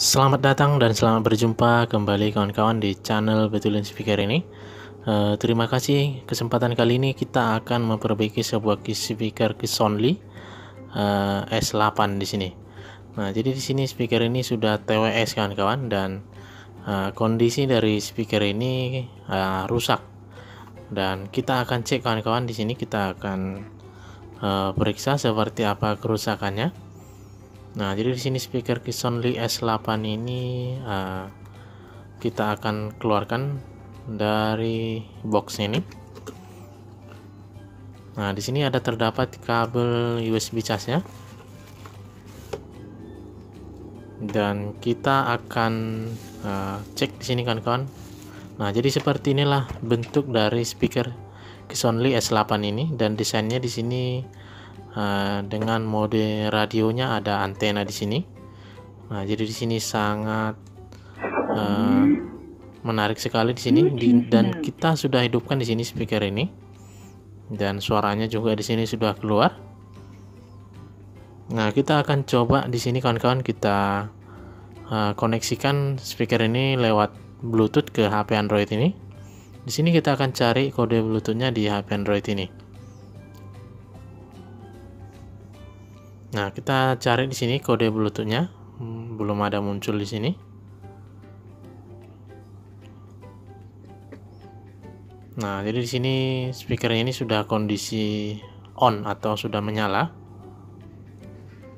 Selamat datang dan selamat berjumpa kembali kawan-kawan di channel Betulin Speaker ini. Terima kasih, kesempatan kali ini kita akan memperbaiki sebuah speaker Kisonli S8 di sini. Nah, jadi di sini speaker ini sudah TWS kawan-kawan, dan kondisi dari speaker ini rusak. Dan kita akan cek kawan-kawan di sini, kita akan periksa seperti apa kerusakannya. Nah, jadi di sini speaker Kisonli S8 ini kita akan keluarkan dari box ini. Nah, di sini ada terdapat kabel USB charge-nya. Dan kita akan cek di sini kawan-kawan. Nah, jadi seperti inilah bentuk dari speaker Kisonli S8 ini, dan desainnya di sini dengan mode radionya ada antena di sini. Nah, jadi di sini sangat menarik sekali di sini, dan kita sudah hidupkan di sini speaker ini, dan suaranya juga di sini sudah keluar. Nah, kita akan coba di sini kawan-kawan, kita koneksikan speaker ini lewat Bluetooth ke HP Android ini. Di sini kita akan cari kode Bluetooth-nya di HP Android ini. Nah, kita cari di sini kode Bluetooth-nya, belum ada muncul di sini. Nah, jadi di sini speaker ini sudah kondisi on atau sudah menyala.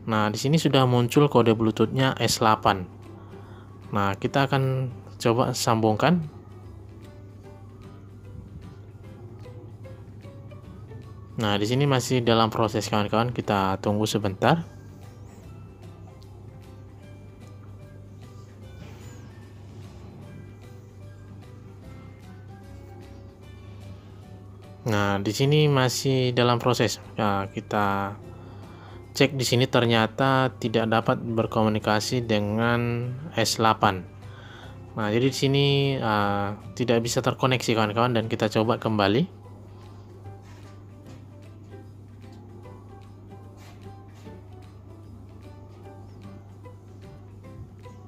Nah, di sini sudah muncul kode Bluetooth-nya S8. Nah, kita akan coba sambungkan. Nah, di sini masih dalam proses kawan-kawan, kita tunggu sebentar. Nah, di sini masih dalam proses. Nah, kita cek di sini ternyata tidak dapat berkomunikasi dengan S8. Nah, jadi di sini tidak bisa terkoneksi kawan-kawan, dan kita coba kembali.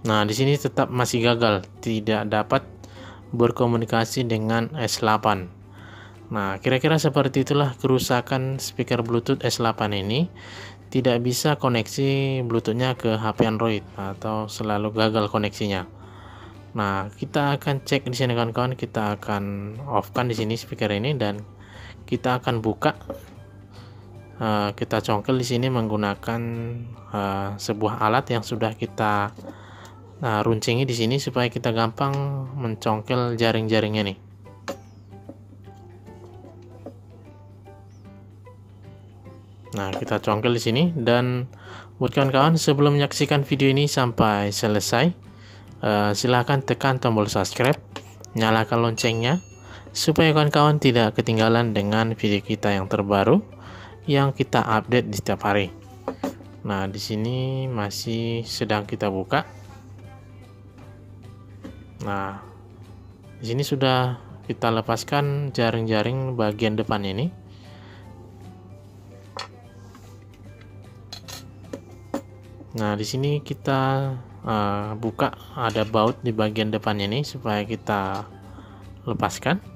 Nah, di sini tetap masih gagal, tidak dapat berkomunikasi dengan S8. Nah, kira-kira seperti itulah kerusakan speaker Bluetooth S8 ini. Tidak bisa koneksi Bluetooth-nya ke HP Android atau selalu gagal koneksinya. Nah, kita akan cek di sini kawan-kawan, kita akan off-kan di sini speaker ini, dan kita akan buka. Kita congkel di sini menggunakan sebuah alat yang sudah kita runcingi di sini supaya kita gampang mencongkel jaring-jaringnya nih. Nah, kita congkel di sini, dan buat kawan-kawan sebelum menyaksikan video ini sampai selesai, silahkan tekan tombol subscribe, nyalakan loncengnya supaya kawan-kawan tidak ketinggalan dengan video kita yang terbaru yang kita update di setiap hari. Nah, di sini masih sedang kita buka. Nah, di sini sudah kita lepaskan jaring-jaring bagian depan ini. Nah, di sini kita buka, ada baut di bagian depan ini supaya kita lepaskan.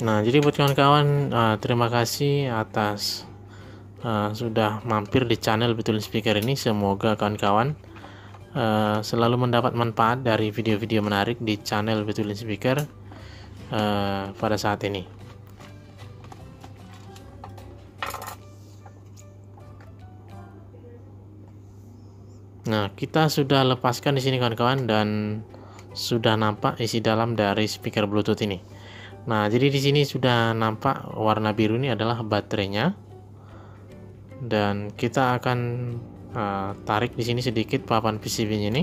Nah, jadi buat kawan-kawan, terima kasih atas sudah mampir di channel Betulin Speaker ini. Semoga kawan-kawan selalu mendapat manfaat dari video-video menarik di channel Betulin Speaker pada saat ini. Nah, kita sudah lepaskan di sini kawan-kawan, dan sudah nampak isi dalam dari speaker Bluetooth ini. Nah, jadi di sini sudah nampak warna biru ini adalah baterainya, dan kita akan tarik di sini sedikit papan PCB-nya ini.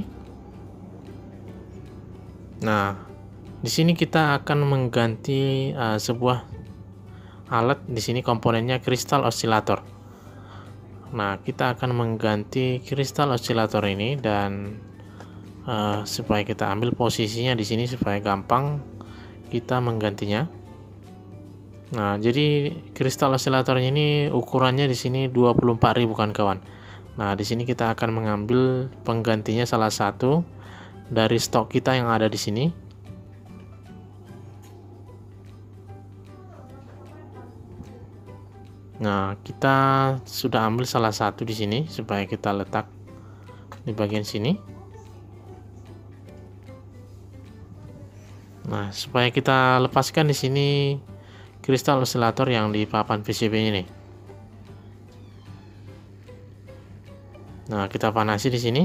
Nah, di sini kita akan mengganti sebuah alat di sini, komponennya crystal oscillator. Nah, kita akan mengganti kristal oscilator ini dan supaya kita ambil posisinya di sini supaya gampang kita menggantinya. Nah, jadi kristal oscilator ini ukurannya di sini 24.000 kawan-kawan. Nah, di sini kita akan mengambil penggantinya salah satu dari stok kita yang ada di sini. Nah, kita sudah ambil salah satu di sini supaya kita letak di bagian sini. Nah, supaya kita lepaskan di sini kristal oscilator yang di papan PCB ini. Nah, kita panasi di sini.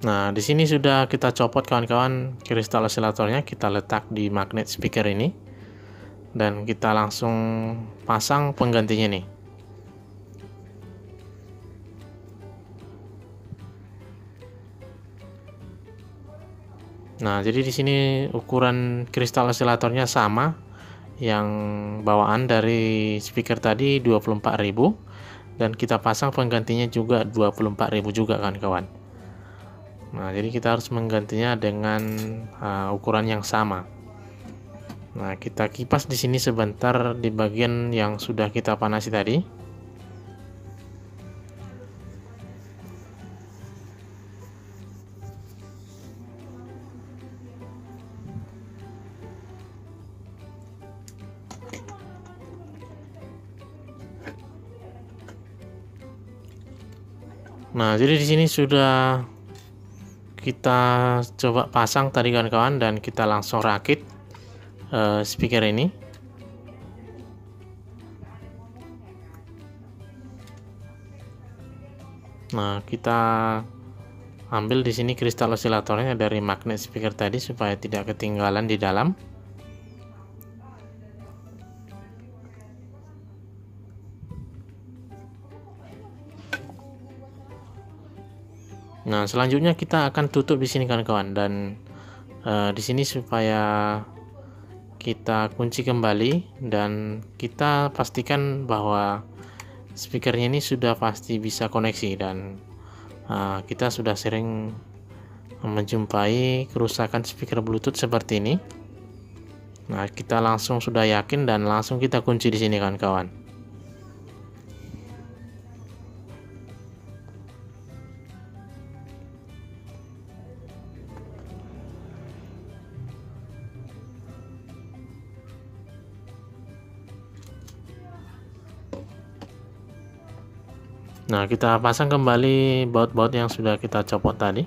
Nah, di sini sudah kita copot kawan-kawan kristal oscilatornya, kita letak di magnet speaker ini dan kita langsung pasang penggantinya nih. Nah, jadi di sini ukuran kristal oscilatornya sama yang bawaan dari speaker tadi 24.000 dan kita pasang penggantinya juga 24.000 juga kawan-kawan. Nah, jadi kita harus menggantinya dengan ukuran yang sama. Nah, kita kipas di sini sebentar di bagian yang sudah kita panasi tadi. Nah, jadi di sini sudah kita coba pasang tadi kawan-kawan dan kita langsung rakit speaker ini. Nah, kita ambil di sini kristal oscilatornya dari magnet speaker tadi supaya tidak ketinggalan di dalam. Nah, selanjutnya kita akan tutup di sini kawan-kawan dan di sini supaya kita kunci kembali dan kita pastikan bahwa speakernya ini sudah pasti bisa koneksi dan kita sudah sering menjumpai kerusakan speaker Bluetooth seperti ini. Nah, kita langsung sudah yakin dan langsung kita kunci di sini kawan-kawan. Nah, kita pasang kembali baut-baut yang sudah kita copot tadi.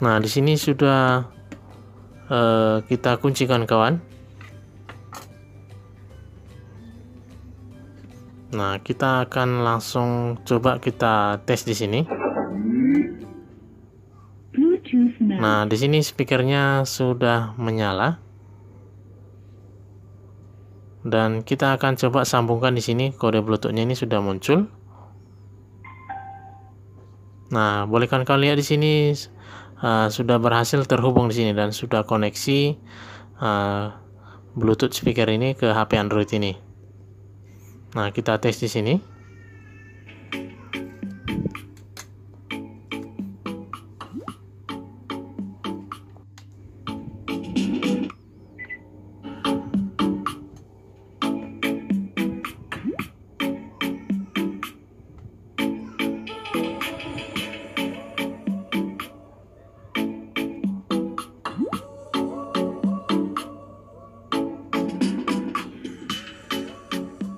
Nah, di sini sudah kita kunci kawan-kawan. Nah, kita akan langsung coba kita tes di sini. Nah, di sini speakernya sudah menyala. Dan kita akan coba sambungkan di sini, kode Bluetooth-nya ini sudah muncul. Nah, boleh kawan-kawan lihat di sini sudah berhasil terhubung di sini dan sudah koneksi Bluetooth speaker ini ke HP Android ini. Nah, kita tes di sini.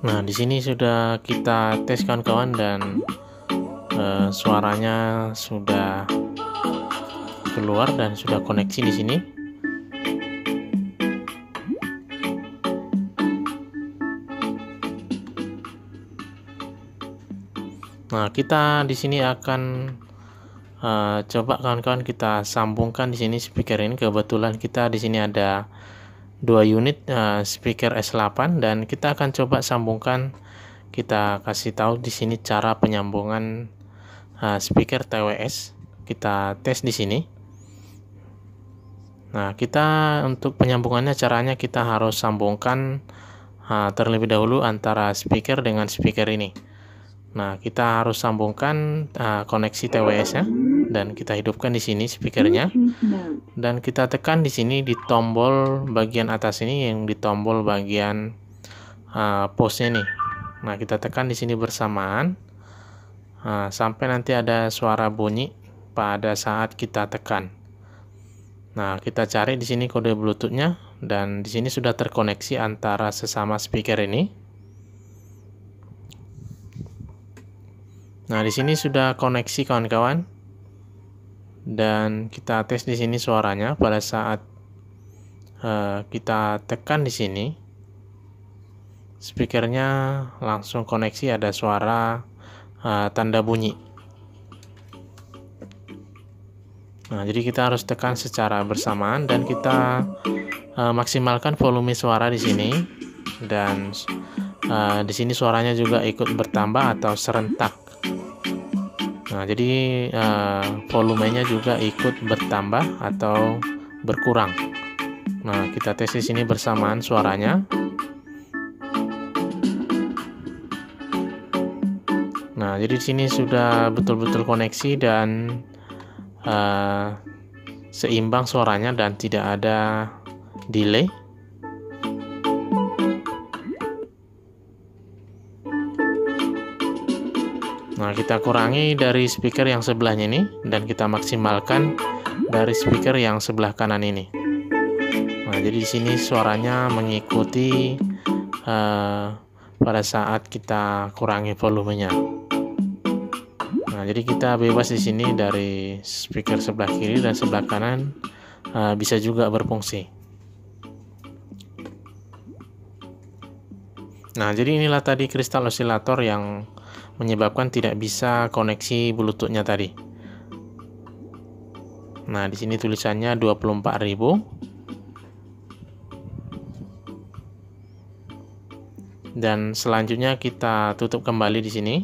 Nah, di sini sudah kita tes kawan-kawan dan suaranya sudah keluar dan sudah koneksi di sini. Nah, kita di sini akan coba kawan-kawan kita sambungkan di sini speaker ini. Kebetulan kita di sini ada 2 unit speaker S8 dan kita akan coba sambungkan. Kita kasih tahu di sini cara penyambungan speaker TWS. Kita tes di sini. Nah, kita untuk penyambungannya caranya kita harus sambungkan terlebih dahulu antara speaker dengan speaker ini. Nah, kita harus sambungkan koneksi TWS-nya dan kita hidupkan di sini speakernya dan kita tekan di sini di tombol bagian atas ini yang di tombol bagian pause-nya nih. Nah, kita tekan di sini bersamaan sampai nanti ada suara bunyi pada saat kita tekan. Nah, kita cari di sini kode Bluetooth-nya dan di sini sudah terkoneksi antara sesama speaker ini. Nah, di sini sudah koneksi kawan-kawan. Dan kita tes di sini suaranya pada saat kita tekan di sini. Speakernya langsung koneksi, ada suara tanda bunyi. Nah, jadi kita harus tekan secara bersamaan dan kita maksimalkan volume suara di sini dan di sini suaranya juga ikut bertambah atau serentak. Nah, jadi volumenya juga ikut bertambah atau berkurang. Nah, kita tes di sini bersamaan suaranya. Nah, jadi di sini sudah betul-betul koneksi dan seimbang suaranya dan tidak ada delay. Nah, kita kurangi dari speaker yang sebelahnya ini dan kita maksimalkan dari speaker yang sebelah kanan ini. Nah, jadi di sini suaranya mengikuti pada saat kita kurangi volumenya. Nah, jadi kita bebas di sini dari speaker sebelah kiri dan sebelah kanan bisa juga berfungsi. Nah, jadi inilah tadi crystal oscillator yang menyebabkan tidak bisa koneksi Bluetooth-nya tadi. Nah, di sini tulisannya 24.000. Dan selanjutnya kita tutup kembali di sini.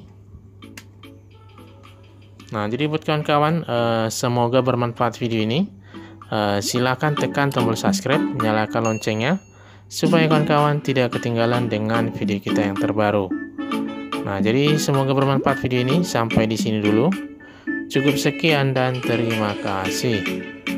Nah, jadi buat kawan-kawan, semoga bermanfaat video ini. Silakan tekan tombol subscribe, nyalakan loncengnya supaya kawan-kawan tidak ketinggalan dengan video kita yang terbaru. Nah, jadi semoga bermanfaat video ini. Sampai di sini dulu. Cukup sekian dan terima kasih.